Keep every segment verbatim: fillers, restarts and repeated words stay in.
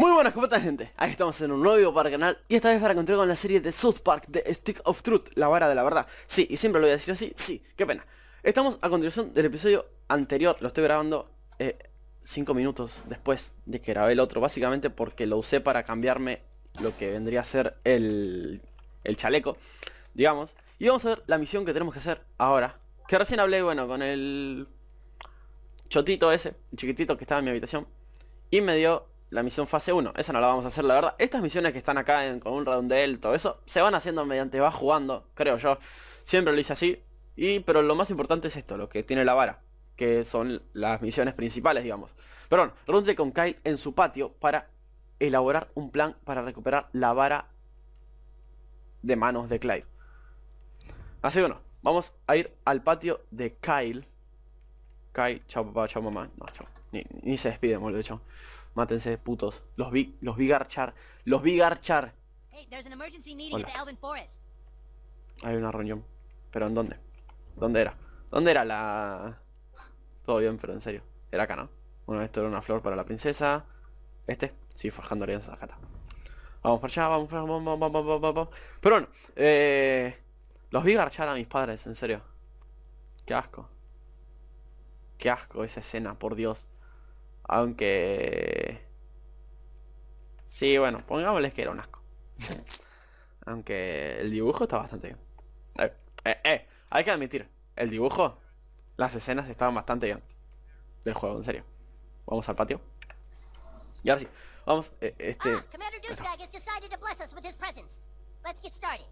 Muy buenas, ¿cómo estás, gente? Aquí estamos en un nuevo video para el canal y esta vez para continuar con la serie de South Park, The Stick of Truth, la vara de la verdad. Sí, y siempre lo voy a decir así, sí, qué pena. Estamos a continuación del episodio anterior, lo estoy grabando cinco eh, minutos después de que grabé el otro, básicamente porque lo usé para cambiarme lo que vendría a ser el, el chaleco, digamos. Y vamos a ver la misión que tenemos que hacer ahora, que recién hablé, bueno, con el chotito ese, el chiquitito que estaba en mi habitación, y me dio la misión fase uno, esa no la vamos a hacer, la verdad. Estas misiones que están acá en, con un redondel, todo eso, se van haciendo mediante va jugando, creo yo. Siempre lo hice así. Y pero lo más importante es esto, lo que tiene la vara, que son las misiones principales, digamos. Pero bueno, reúnete con Kyle en su patio para elaborar un plan para recuperar la vara de manos de Clyde. Así que bueno, vamos a ir al patio de Kyle. Kyle, chao papá, chao mamá. No, chao. Ni, ni se despide, boludo, chao. Mátense, putos. Los vi, los vi garchar. Los vi garchar. Hey, hay una reunión. ¿Pero en dónde? ¿Dónde era? ¿Dónde era la...? Todo bien, pero en serio. Era acá, ¿no? Bueno, esto era una flor para la princesa. Este, sí, forjando alianzas. Acá está. Vamos para allá, vamos para allá, vamos, vamos, vamos, vamos, vamos. Pero bueno, eh... los vi garchar a mis padres, en serio. Qué asco. Qué asco esa escena, por Dios. Aunque... sí, bueno, pongámosles que era un asco. Aunque el dibujo está bastante bien. Eh, eh, eh, hay que admitir, el dibujo, las escenas estaban bastante bien del juego, en serio. Vamos al patio. Y ahora sí, vamos, eh, este... Ah, Commander Douchebag has decided to bless us with his presence. Let's get started.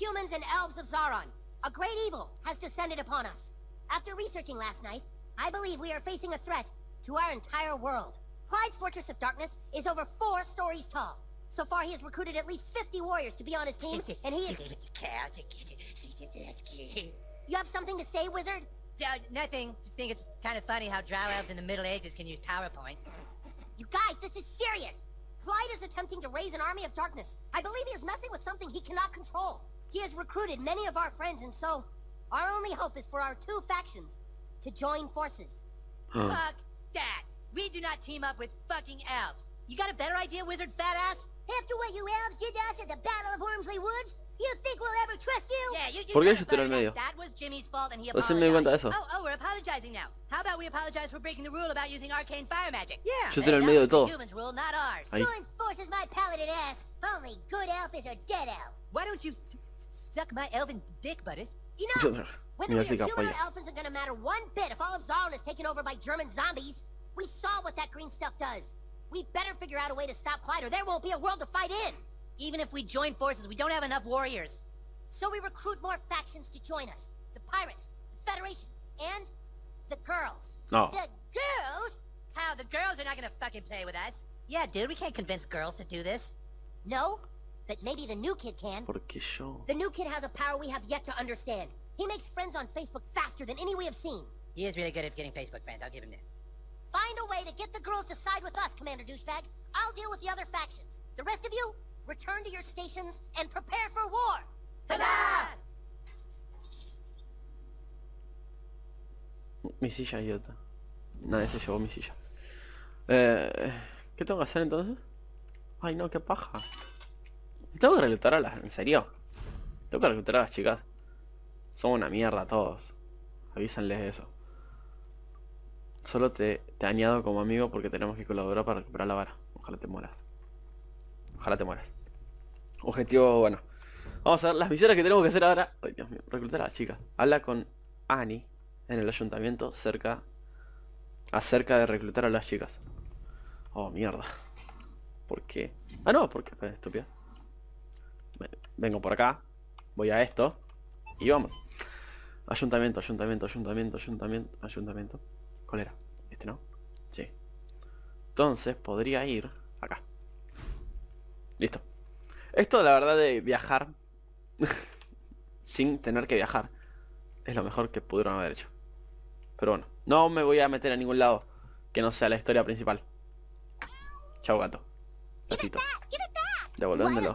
Humans and elves of Zorn, a great evil has descended upon us. After researching last night, I believe we are facing a threat to our entire world. Clyde's Fortress of Darkness is over four stories tall. So far, he has recruited at least fifty warriors to be on his team, and he is... You have something to say, wizard? Uh, nothing. Just think it's kind of funny how drow elves in the Middle Ages can use PowerPoint. You guys, this is serious. Clyde is attempting to raise an army of darkness. I believe he is messing with something he cannot control. He has recruited many of our friends, and so our only hope is for our two factions to join forces. Hmm. Fuck that. We do not team up with fucking elves. You got a better idea, wizard fat ass? After what you elves did to us at the Battle of Wormsley Woods, you think we'll ever trust you? Yeah, you just... ¿Por qué yo estoy en el medio? That was Jimmy's fault and he apologized. No me cuenta eso. Oh, oh, we're apologizing now. How about we apologize for breaking the rule about using arcane fire magic? Yeah. Yo estoy en el medio de todo. Join forces, my paladin ass. Only good elf is a dead elf. Why don't you suck my elven dick, Butters? You know, whether we are human or elf isn't gonna matter one bit if all of Zorn is taken over by German zombies. We saw what that green stuff does. We better figure out a way to stop Clyde or there won't be a world to fight in. Even if we join forces, we don't have enough warriors. So we recruit more factions to join us. The pirates, the Federation, and the girls. No. The girls? How, the girls are not gonna fucking play with us. Yeah, dude, we can't convince girls to do this. No, but maybe the new kid can. Porque yo... The new kid has a power we have yet to understand. He makes friends on Facebook faster than any we have seen. He is really good at getting Facebook friends, I'll give him that. Find a way to get the girls to side with us, Commander Douchebag. I'll deal with the other factions. The rest of you, return to your stations and prepare for war. ¡Tada! Mi silla, idiota. Nadie se llevó mi silla. Eh, ¿Qué tengo que hacer entonces? Ay no, qué paja. Tengo que reclutar a las... ¿En serio? Tengo que reclutar a las chicas. Son una mierda todos. Avísenles eso. Solo te, te añado como amigo porque tenemos que colaborar para recuperar la vara. Ojalá te mueras. Ojalá te mueras. Objetivo, bueno. Vamos a ver las misiones que tenemos que hacer ahora. Ay, Dios mío. Reclutar a la chica. Habla con Annie en el ayuntamiento cerca... acerca de reclutar a las chicas. Oh, mierda. ¿Por qué? Ah, no, porque... estúpida. Vengo por acá. Voy a esto. Y vamos. Ayuntamiento, ayuntamiento, ayuntamiento, ayuntamiento, ayuntamiento. ¿Cuál era? ¿Este no? Sí. Entonces podría ir acá. Listo. Esto, la verdad, de viajar sin tener que viajar es lo mejor que pudieron haber hecho. Pero bueno, no me voy a meter a ningún lado que no sea la historia principal. Chao, gato. Gatito. Devolvéndelo.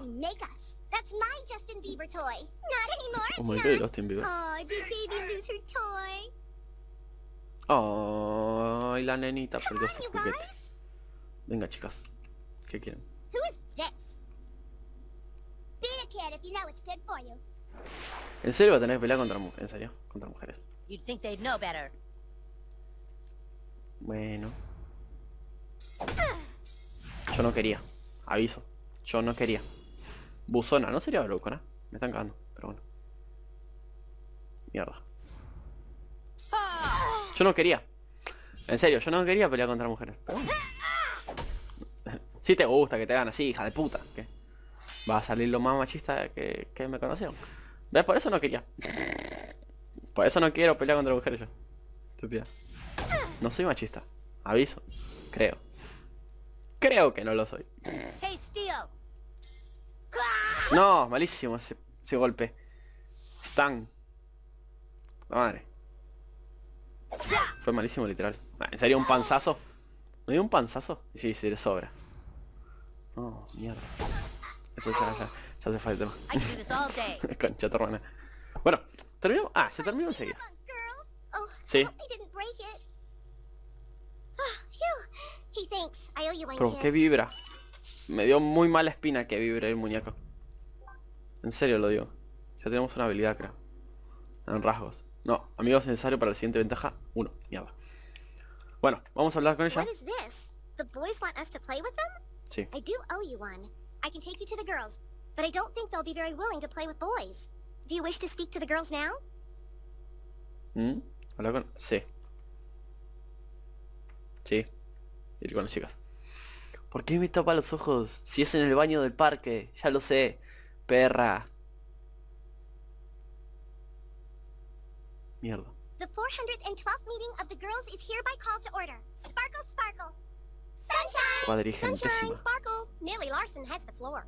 That's my Justin Bieber toy. Not anymore. Oh my God, Justin Bieber. Oh, did Bebe lose her toy? Oh, y la nenita perdió su juguete. Venga, chicas. ¿Qué quieren? ¿En serio va a tener que pelear contra mujeres? ¿En serio? Contra mujeres. Bueno. Yo no quería. Aviso. Yo no quería. Buzona, no sería Blucona. Me están cagando, pero bueno. Mierda. Yo no quería. En serio, yo no quería pelear contra mujeres. Pero bueno. Si te gusta que te hagan así, hija de puta. ¿Qué? Va a salir lo más machista que, que me conocieron. ¿Ves? Por eso no quería. Por eso no quiero pelear contra mujeres yo. Estúpida. No soy machista. Aviso. Creo. Creo que no lo soy. No, malísimo ese, ese golpe. Stan. La madre. Fue malísimo, literal. ¿En serio un panzazo? ¿No hay un panzazo? Y sí, sí, le sobra. No, mierda. Eso ya, ya, ya se fue el tema. Concha tu hermana. Bueno, terminó. Ah, se terminó enseguida. Sí. ¿Pero qué vibra? Me dio muy mala espina que vibre el muñeco. En serio lo digo. Ya tenemos una habilidad, creo. En rasgos. No, amigos, es necesario para la siguiente ventaja. Uno, mierda. Bueno, vamos a hablar con ella. Sí. ¿Mm? Hablar con... Sí. Sí. Ir con las chicas. ¿Por qué me tapa los ojos? Si es en el baño del parque, ya lo sé, perra. Mierda. The four hundred twelfth meeting of the girls is hereby called to order. Sparkle, sparkle. Sunshine. Cuadrigentísima. Sparkle. Millie Larson has the floor.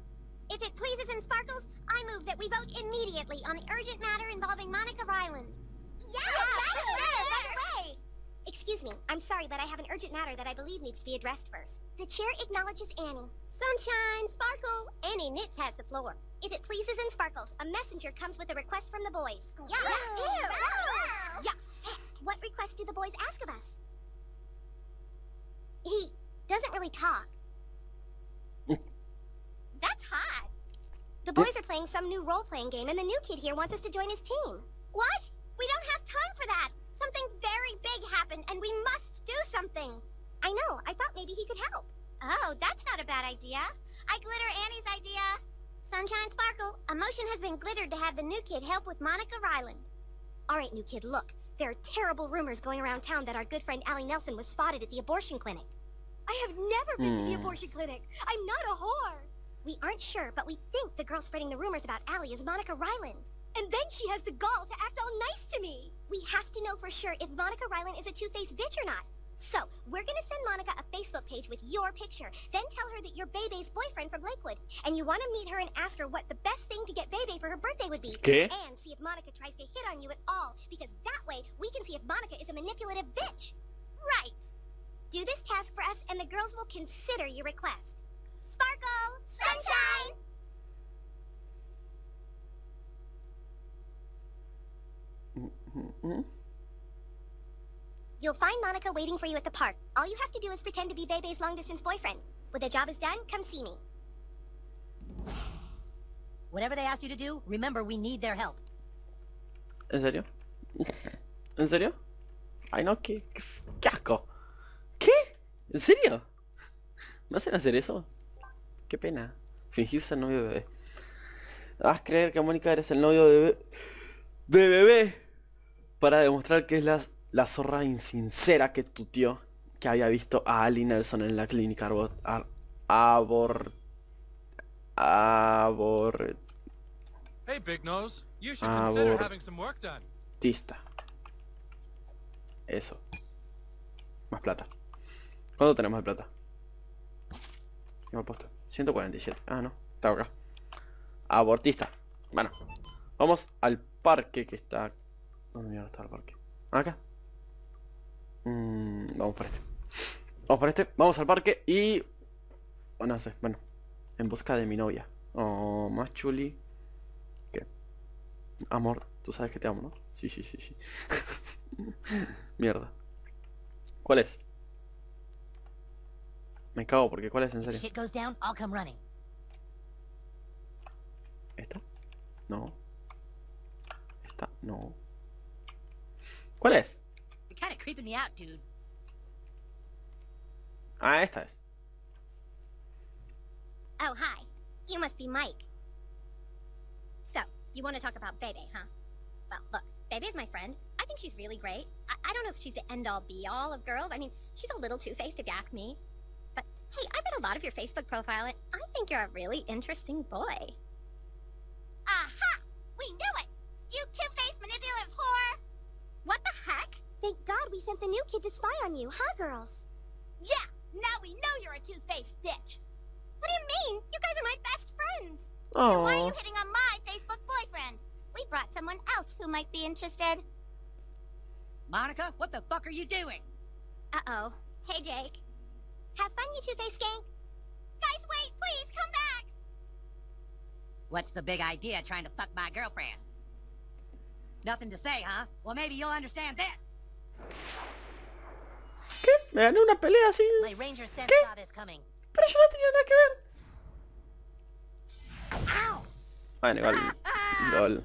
If it pleases and sparkles, I move that we vote immediately on the urgent matter involving Monica Ryland. Yeah, right away. Excuse me, I'm sorry, but I have an urgent matter that I believe needs to be addressed first. The chair acknowledges Annie. Sunshine, sparkle. Annie Nitz has the floor. If it pleases and sparkles, a messenger comes with a request from the boys. Yeah. Ew. Ew. Yeah. What request do the boys ask of us? He doesn't really talk. That's hot. The boys are playing some new role-playing game, and the new kid here wants us to join his team. What? We don't have time for that. Something very big happened, and we must do something. I know. I thought maybe he could help. Oh, that's not a bad idea. I glitter Annie's idea. Sunshine Sparkle, a motion has been glittered to have the new kid help with Monica Ryland. All right, new kid, look. There are terrible rumors going around town that our good friend Allie Nelson was spotted at the abortion clinic. I have never been mm. to the abortion clinic. I'm not a whore. We aren't sure, but we think the girl spreading the rumors about Allie is Monica Ryland. And then she has the gall to act all nice to me. We have to know for sure if Monica Ryland is a two-faced bitch or not. So, we're gonna send Monica a Facebook page with your picture. Then tell her that you're Bebe's boyfriend from Lakewood. And you want to meet her and ask her what the best thing to get Bebe for her birthday would be. ¿Qué? And see if Monica tries to hit on you at all. Because that way, we can see if Monica is a manipulative bitch. Right. Do this task for us and the girls will consider your request. Sparkle! Sunshine! Mm-hmm. You'll find Monica waiting for you at the park. All you have to do is pretend to be Bebe's long-distance boyfriend. When the job is done, come see me. Whatever they ask you to do, remember we need their help. ¿En serio? ¿En serio? Ay no, qué, qué, qué asco. ¿Qué? ¿En serio? ¿Me hacen hacer eso? Qué pena. Fingirse el novio de Bebe. Haz creer que Mónica eres el novio de Bebe. De Bebe. Para demostrar que es la, la zorra insincera que tu tío, que había visto a Allie Nelson en la clínica arbor, ar, abor, abor, hey, Big Nose, you should consider having some work done. Abortista. Eso. Más plata. ¿Cuánto tenemos de plata? ¿Qué me ha puesto? ciento cuarenta y siete. Ah, no. Está acá. Abortista. Bueno. Vamos al parque que está acá. ¿Dónde mierda está el parque? Acá. Mm, vamos por este. Vamos por este. Vamos al parque y... Oh, no sé. Bueno. En busca de mi novia. Oh, más chuli. ¿Qué? Amor. Tú sabes que te amo, ¿no? Sí, sí, sí, sí. Mierda. ¿Cuál es? Me cago, porque ¿cuál es en serio? ¿Esta? No. ¿Esta? No. ¿Cuál es? Ah, esta es. Oh, hi. You must be Mike. So, you want to talk about Bebe, huh? Well, look, Bebe's my friend. I think she's really great. I, I don't know if she's the end-all be-all of girls. I mean, she's a little two-faced if you ask me. But, hey, I've read a lot of your Facebook profile, and I think you're a really interesting boy. Aha! We knew it! You two-faced manipulative whore! What the heck? Thank God we sent the new kid to spy on you, huh, girls? Yeah! Now we know you're a two-faced bitch! What do you mean? You guys are my best friends! Aww. And why are you hitting on my Facebook boyfriend? We brought someone else who might be interested. Monica, what the fuck are you doing? Uh-oh. Hey, Jake. Have fun, you two-faced gang. Guys, wait, please, come back! What's the big idea trying to fuck my girlfriend? Nothing to say, huh? Well, maybe you'll understand this. ¿Qué? Me gané una pelea así. ¿Qué? Pero yo no tenía nada que ver. Bueno, igual. LOL.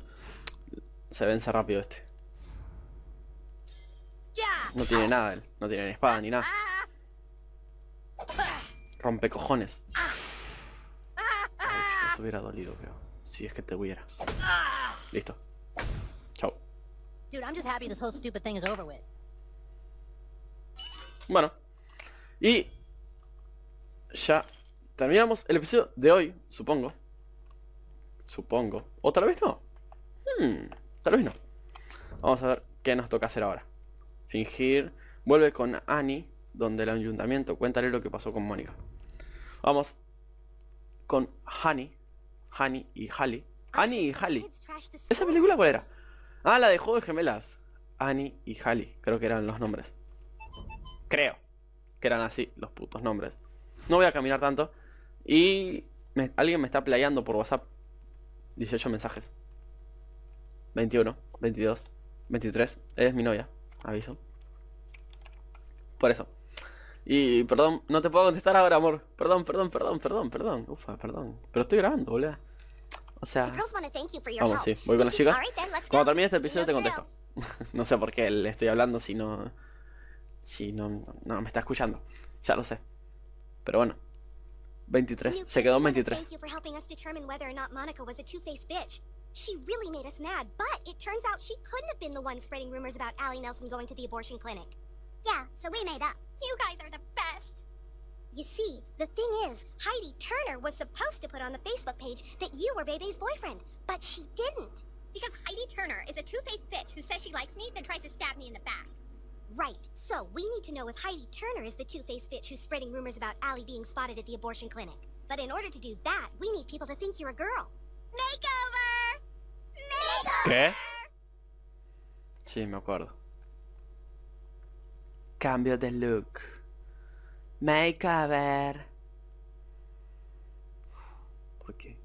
Se vence rápido este. No tiene nada él. No tiene ni espada ni nada. Rompe cojones. Ay, eso hubiera dolido, creo. Si es que te hubiera. Listo. Chau. Bueno, y ya terminamos el episodio de hoy, supongo. Supongo. O tal vez no. Hmm, tal vez no. Vamos a ver qué nos toca hacer ahora. Fingir. Vuelve con Annie, donde el ayuntamiento. Cuéntale lo que pasó con Mónica. Vamos con Honey. Honey y Hallie. Annie y Hallie. ¿Esa película cuál era? Ah, la de Juego de Gemelas. Annie y Hallie. Creo que eran los nombres. Creo que eran así los putos nombres. No voy a caminar tanto. Y me, alguien me está playando por WhatsApp. dieciocho mensajes. veintiuno, veintidós, veintitrés. Es mi novia, aviso. Por eso. Y perdón, no te puedo contestar ahora, amor. Perdón, perdón, perdón, perdón, perdón. Ufa, perdón. Pero estoy grabando, boludo. O sea... Vamos, sí. Voy con las chicas. Cuando termine este episodio te contesto. No sé por qué le estoy hablando si no... Si sí, no, no, no, me está escuchando. Ya lo sé. Pero bueno. veintitrés. Se quedó en veintitrés. She really made us mad, but it turns out she couldn't have been the one spreading rumors about Allie Nelson going to the abortion clinic. Yeah, so we made up. You guys are the best. You see, the thing is, Heidi Turner was supposed to put on the Facebook page that you were Bebe's boyfriend, but she didn't. Because Heidi Turner is a two-faced bitch who says she likes me, then tries to stab me in the back. Right, so we need to know if Heidi Turner is the two-faced bitch who's spreading rumors about Allie being spotted at the abortion clinic. But in order to do that, we need people to think you're a girl. Makeover! Makeover! ¿Qué? Sí, me acuerdo. Cambio de look. Makeover. ¿Por qué?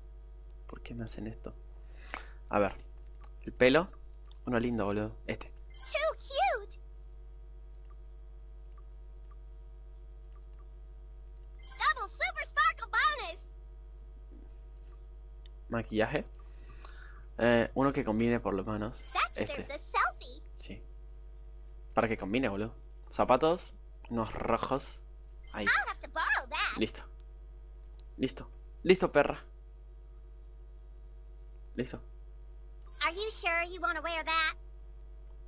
¿Por qué me hacen esto? A ver. El pelo. Uno lindo, boludo. Este. Maquillaje. Eh, uno que combine por lo menos. Este. Sí. Para que combine, boludo. Zapatos. Unos rojos. Ahí. Listo. Listo. Listo, perra. Listo.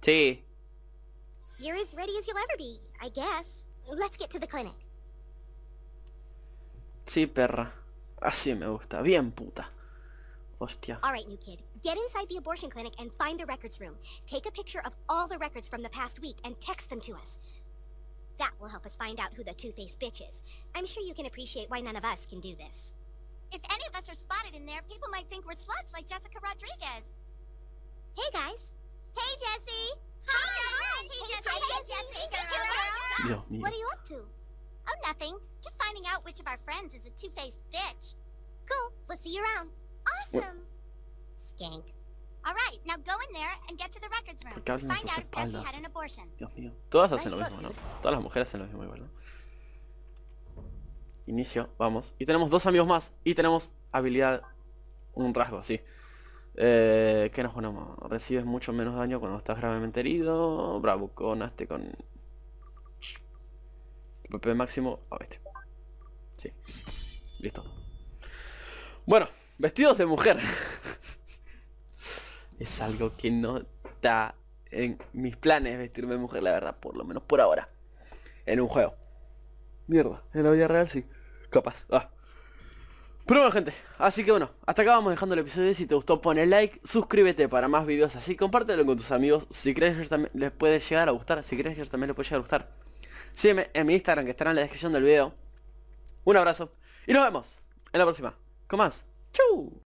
Sí. Sí, perra. Así me gusta. Bien, puta. Hostia. All right, new kid. Get inside the abortion clinic and find the records room. Take a picture of all the records from the past week and text them to us. That will help us find out who the two-faced bitch is. I'm sure you can appreciate why none of us can do this. If any of us are spotted in there, people might think we're sluts like Jessica Rodriguez. Hey guys. Hey Jessie. Hi. Hi. Hey Jessie. Jessica. What are you up to? Oh, nothing. Just finding out which of our friends is a two-faced bitch. Cool. We'll see you around. Awesome. Skank. All right, now go in there and get to the records room. Find out if Jessie had an abortion. Dios mío. Todas hacen lo mismo, ¿no? Todas las mujeres hacen lo mismo igual, ¿no? Inicio, vamos. Y tenemos dos amigos más. Y tenemos habilidad, un rasgo, sí. Eh, ¿Qué nos ponemos? Recibes mucho menos daño cuando estás gravemente herido. Bravo, conaste con... P P máximo a este. Sí. Listo. Bueno, vestidos de mujer. Es algo que no está en mis planes vestirme de mujer, la verdad. Por lo menos por ahora. En un juego. Mierda, en la vida real sí. Capaz. Ah. Pero bueno, gente, así que bueno, hasta acá vamos dejando el episodio. Si te gustó, pone like, suscríbete para más videos así, compártelo con tus amigos. Si crees que también les puede llegar a gustar, si crees que también les puede llegar a gustar. Sígueme en mi Instagram que estará en la descripción del video. Un abrazo y nos vemos en la próxima. Con más. Chau.